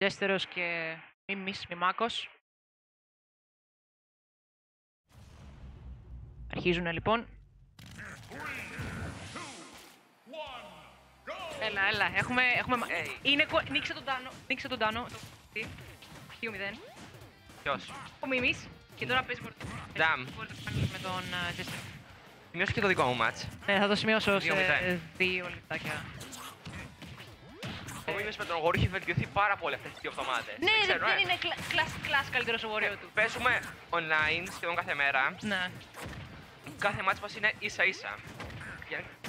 Jesteros και Mimakos. Αρχίζουν λοιπόν. Έλα, έλα, έχουμε... Νίξε τον Τάνο, το κουτί. Αρχείο 0. Ποιος? Ο Μίμης. Και τώρα παίζει μπορείτε με τον Jester. Σημειώσω και το δικό μου μάτς. Ναι, θα το σημειώσω σε 2 λεπτάκια. Ο Μίμης με τον Γόρου είχε βελτιωθεί πάρα πολύ αυτές τις 2 εβδομάδες. Ναι, δεν είναι κλάσ καλύτερος ο Γόριου του. Παίζουμε online σχεδόν κάθε μέρα. Ναι. Κάθε μάτς μας είναι ίσα-ίσα.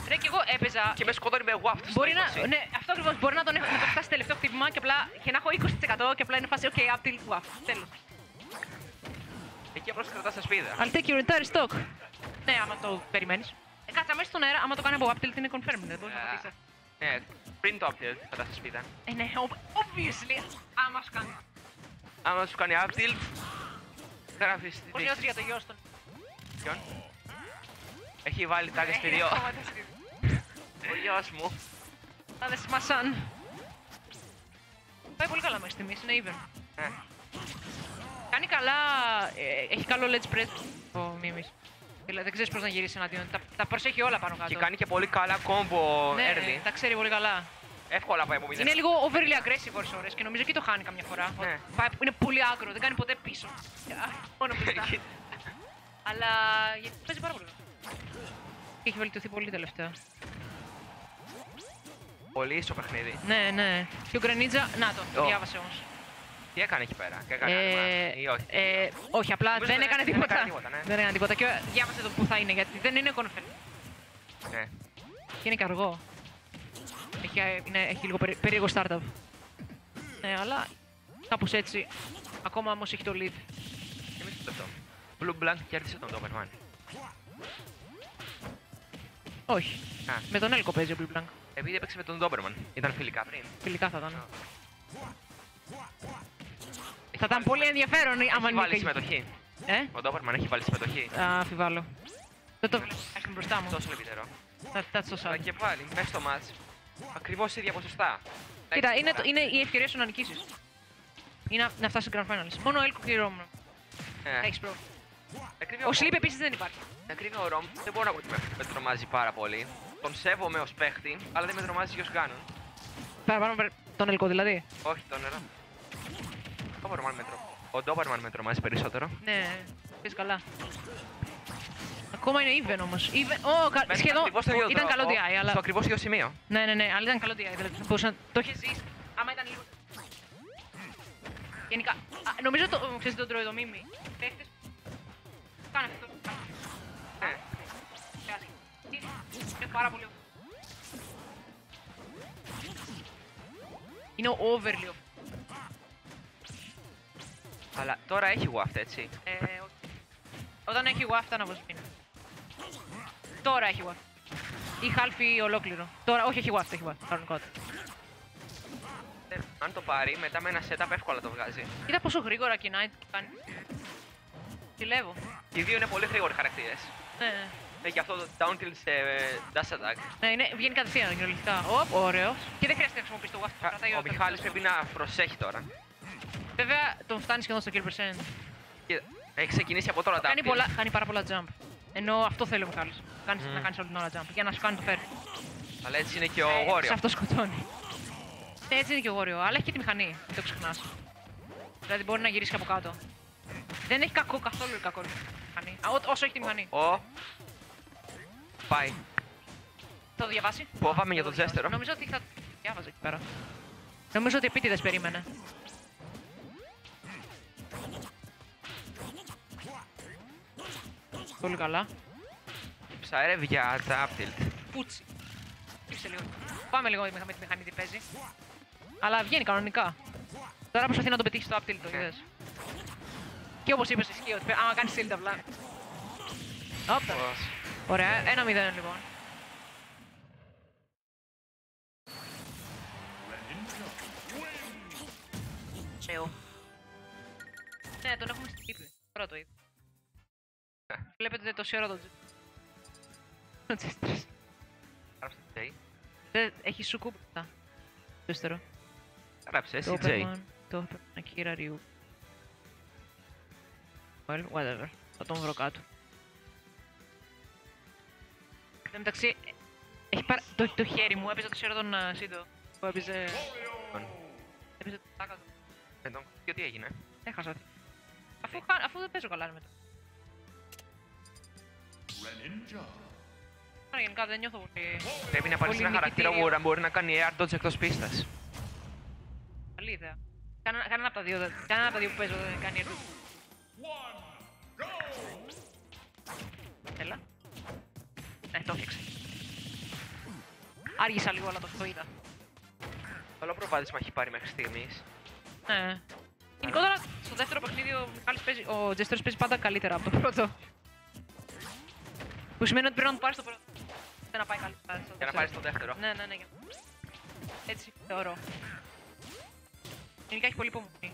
Ρε, και εγώ έπαιζα. Και με σκότωνε με εγώ αυτό. Ναι, αυτό ακριβώς. Μπορεί να τον έχω φτάσει τελευταίο χτύπημα και απλά να έχω 20% και απλά είναι φάση. Οκ, up till WAF. Τέλος. Εκεί απλώς κρατάς τα σπίδα. I'll take your entire stock. Ναι, άμα το περιμένεις. Κάτσα μέσα στον αέρα, άμα το κάνει από up till είναι confirmed. Δεν μπορείς να το πείσεις. Ναι, πριν το up till κρατάς τα σπίδα. Ναι, obviously. Άμα σου κάνει. Άμα σου κάνει up till. Θα γράφεις. Πολύ όσο για το γιο στον. Ποιον? Έχει βάλει τάγκες πηδιό. Ο γιος μου. Θα δε σημασάν. Πάει πολύ καλά μέχρι στιγμής, είναι even. Κάνει καλά, έχει καλό ledge press ο Μίμης. Δηλαδή δεν ξέρεις πώς να γυρίσει εναντίον, τα προσέχει όλα πάνω κάτω. Και κάνει και πολύ καλά κόμπο early. Ναι, τα ξέρει πολύ καλά. Εύκολα πάει από 0. Είναι λίγο overly aggressive ώρες ώρες και νομίζω και το χάνει καμιά φορά. Είναι πολύ άγκρο, δεν κάνει ποτέ πίσω. Μόνο μπροστά. Αλλά παίζει πάρα πολύ. Έχει βελτιωθεί πολύ τελευταία. Πολύ ίσο παιχνίδι. Ναι, ναι. Και ο Greninja, να το, διάβασε όμως. Τι έκανε εκεί πέρα, ή όχι. Όχι, απλά δεν έκανε τίποτα. Δεν έκανε τίποτα και διάβασε το που θα είναι, γιατί δεν είναι κονφερνή. Ναι. Και είναι και αργό. Έχει λίγο περίεργο startup. Ναι, αλλά κάπως έτσι. Ακόμα όμως έχει το lead. Εμείς το λεπτό. Blue Blank κέρδισε τον Doberman. Όχι. Με τον Elko παίζει ο Blue Blank. Επειδή έπαιξε με τον Doberman. Ήταν φιλικά πριν. Φιλικά θα ήταν. Θα ήταν πολύ ενδιαφέρον άμα νίκαγε. Έχει βάλει συμμετοχή. Ο Doberman έχει βάλει συμμετοχή. Αμφιβάλλω. Δεν το βλέπω. Έχει μπροστά μου. Τόσο λεπιτερό. Θα το σώσω. Αλλά και πάλι, μέσα στο match. Ακριβώς ίδια ποσοστά. Κοίτα, είναι η ευκαιρία σου να νικήσεις. Ή να φτάσεις στο Grand Finals. Μόνο ο Elko και ο Rom. Έχεις πρόβλημα. Ο Sleep επίσης δεν υπάρχει. Ακριβώς ο Rom, δεν μπορώ να πω ότι με τρομάζει πάρα πολύ. Τον σέβομαι ως παίχτη, αλλά δεν με τρομάζει ως Ganon. Παραπάνω τον Elko δηλαδή. Όχι, τον Rom. Ο Doberman με τρομάζει περισσότερο. Ναι, πες καλά. Ακόμα είναι even όμως. Σχεδόν ήταν καλό DI, αλλά... Στο ακριβώς ίδιο σημείο. Ναι, ναι, αλλά ήταν καλό DI, δηλαδή μπορούσε να το είχε ζήσει, άμα ήταν λίγο... Γενικά, νομίζω τον τρώει το Μίμη. Κάνε αυτό. Είναι πάρα πολύ... Είναι ο overly. Αλλά τώρα έχει waft, έτσι. Όταν έχει waft θα αναβοσπίνει. Τώρα έχει waft. Ή χάλφι ολόκληρο. Τώρα, όχι, έχει waft, έχει waft. Κανονικό. Αν το πάρει, μετά με ένα setup εύκολα το βγάζει. Κοίτα πόσο γρήγορα κινάει. Τηλεύω. Οι δύο είναι πολύ γρήγοροι χαρακτήρες. Ναι. Γι' αυτό το down tilt σε dash attack. Ναι, βγαίνει κατευθείαν κοινωνιστικά. Ωραίος. Και δεν χρειάζεται να χρησιμοποιήσει το waft. Ο Μιχάλης πρέπει να προσέχει τώρα. Βέβαια τον φτάνει σχεδόν στο kill percent. Έχει ξεκινήσει από τώρα τα uptilt. Κάνει πάρα πολλά jump. Ενώ αυτό θέλει ο Μιχάλης. Να κάνεις όλη την ώρα jump για να σου κάνει το fair. Αλλά έτσι είναι και ο Γόριο. Σε αυτό σκοτώνει. Έτσι είναι και ο Γόριο, αλλά έχει και τη μηχανή. Μην το ξεχνάς. Δηλαδή μπορεί να γυρίσει από κάτω. Δεν έχει κακό, καθόλου κακό μηχανή. Όσο έχει τη μηχανή. Πάει. Θα το διαβάσει. Φοβάμαι για τον Jesteros. Νομίζω ότι θα το διάβαζε εκεί πέρα. Νομίζω ότι επίτηδες περίμενε. Πολύ καλά. Ψαρεύει για τα uptilt. Πούτσι. Κύψε λίγο. Πάμε λίγο με τη μηχανή τι παίζει. Αλλά βγαίνει κανονικά. Τώρα προσπαθεί να το πετύχει στο uptilt, το είδες. Και όπως είπες εσύ, ότι άμα κάνεις shield απλά. Ωραία, 1-0 λοιπόν. Ναι, τον έχουμε στην τύπη. Τώρα το είδε. Βλέπετε τόση ώρα τον Jesteros. Γράψε J. Έχει σουκούπτα. Jesteros. Γράψε εσύ J. το Ακυραριού. Well, whatever. Θα τον βρω κάτω. Εν μεταξύ, έχει πάρει το χέρι μου, έπαιζε το ξέρω τον Σίντο. Που έπαιζε... Έπαιζε τον Τάκα του. Και τι έγινε? Έχασα. Αφού δεν παίζω καλά, είναι μετά. Άρα γενικά δεν νιώθω πολύ... Πρέπει να πάρεις ένα χαρακτήρα που μπορεί να κάνει air dodge εκτός πίστας. Καλή ιδέα. Κανένα από τα δύο που παίζω δεν κάνει air dodge. Έλα. Ναι, το έφτιαξε. Άργησα λίγο, αλλά το είδα. Καλό προβάδισμα έχει πάρει μέχρι στιγμής. Ναι. Γενικότερα, στο δεύτερο παιχνίδι ο Jesteros παίζει πάντα καλύτερα από το πρώτο. Που σημαίνει ότι πρέπει να του πάρει το πρώτο. Δεν να πάει καλύτερα. Για να πάρει το δεύτερο. Ναι, ναι, ναι. Έτσι, θεωρώ. Γενικά έχει πολύ υπομονή.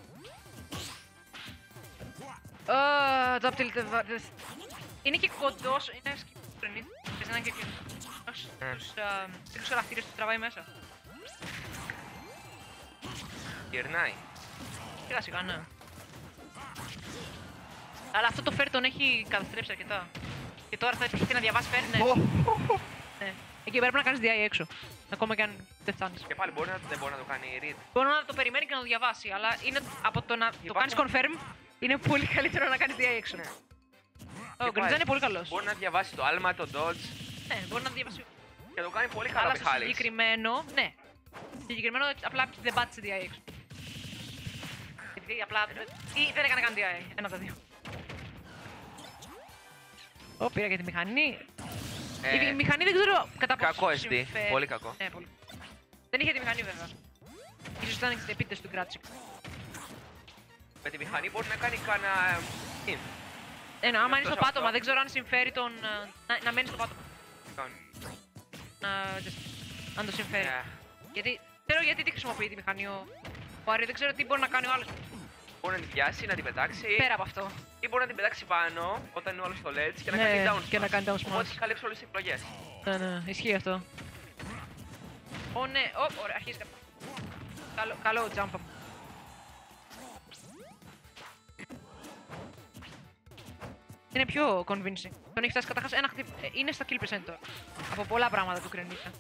Είναι και κοντός, είναι σκυπτρινή. Παίζει έναν και τους χαρακτήρες που τραβάει μέσα. Γερνάει. Σιγά σιγά, ναι. Αλλά αυτό το φέρ τον έχει καταστρέψει αρκετά. Και τώρα θα επιτυχθεί να διαβάσει φέρ, ναι. Ναι. Εκεί πρέπει να κάνεις DI έξω. Ακόμα και αν δεν φτάνεις. Και πάλι δεν μπορεί να το κάνει read. Μπορεί να το περιμένει και να το διαβάσει, αλλά είναι από το να το κάνεις confirm. Είναι πολύ καλύτερο να κάνεις DI έξω. Ο Greninja είναι πολύ καλός. Μπορεί να διαβάσει το άλμα, το dodge. Ναι, μπορεί να διαβάσει. Και το κάνει πολύ καλά ο Michalis. Αλλά στο συγκεκριμένο, ναι. Συγκεκριμένο απλά δεν πάτησε DI έξω. Γιατί απλά δεν έκανε καν DI. Ένα από τα δύο. Ω, πήρα και τη μηχανή. Η μηχανή δεν ξέρω κατά πόσο. Κακό SD. Πολύ κακό. Ναι, πολύ. Δεν είχε τη μηχανή βέβαια. Ίσως ήταν στις επίτες του Gridlock. Με τη μηχανή μπορεί να κάνει κανένα... Ναι, άμα είναι στο πάτωμα, δεν ξέρω αν συμφέρει τον... να μένει στο πάτωμα. Αν το συμφέρει. Γιατί... Ξέρω γιατί τη χρησιμοποιεί τη μηχανή ο Άρη, δεν ξέρω τι μπορεί να κάνει ο άλλος. Μπορεί να την πιάσει, να την πετάξει... Πέρα από αυτό. Ή μπορεί να την πετάξει πάνω, όταν είναι ο άλλος στο ledge και να κάνει down smash. Και να κάνει down smash. Οπότε έχει καλύψει όλες τις επιλογές. Ναι, ναι, ισχύει αυτό. Ω, ναι, ωραία, αρχίζει κάποιο. Καλό jump. Είναι πιο convincing. Τον έχει φτάσει καταρχάς ένα χτύπημα. Είναι στα kill percent τώρα. Από πολλά πράγματα του Greninja.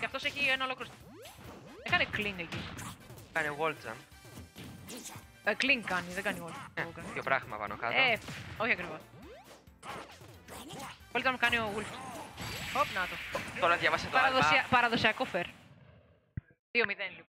Και αυτός έχει ένα ολόκληρο. Έκανε clean εκεί. Κάνει wall jump. Clean κάνει, δεν κάνει wall jump. Δύο πράγμα πάνω κάτω. Όχι ακριβώς. Wall jump κάνει ο Wolf. Hop, να το. Τώρα διαβάσε το άλλο. Παραδοσιακό fair. 2-0 λοιπόν.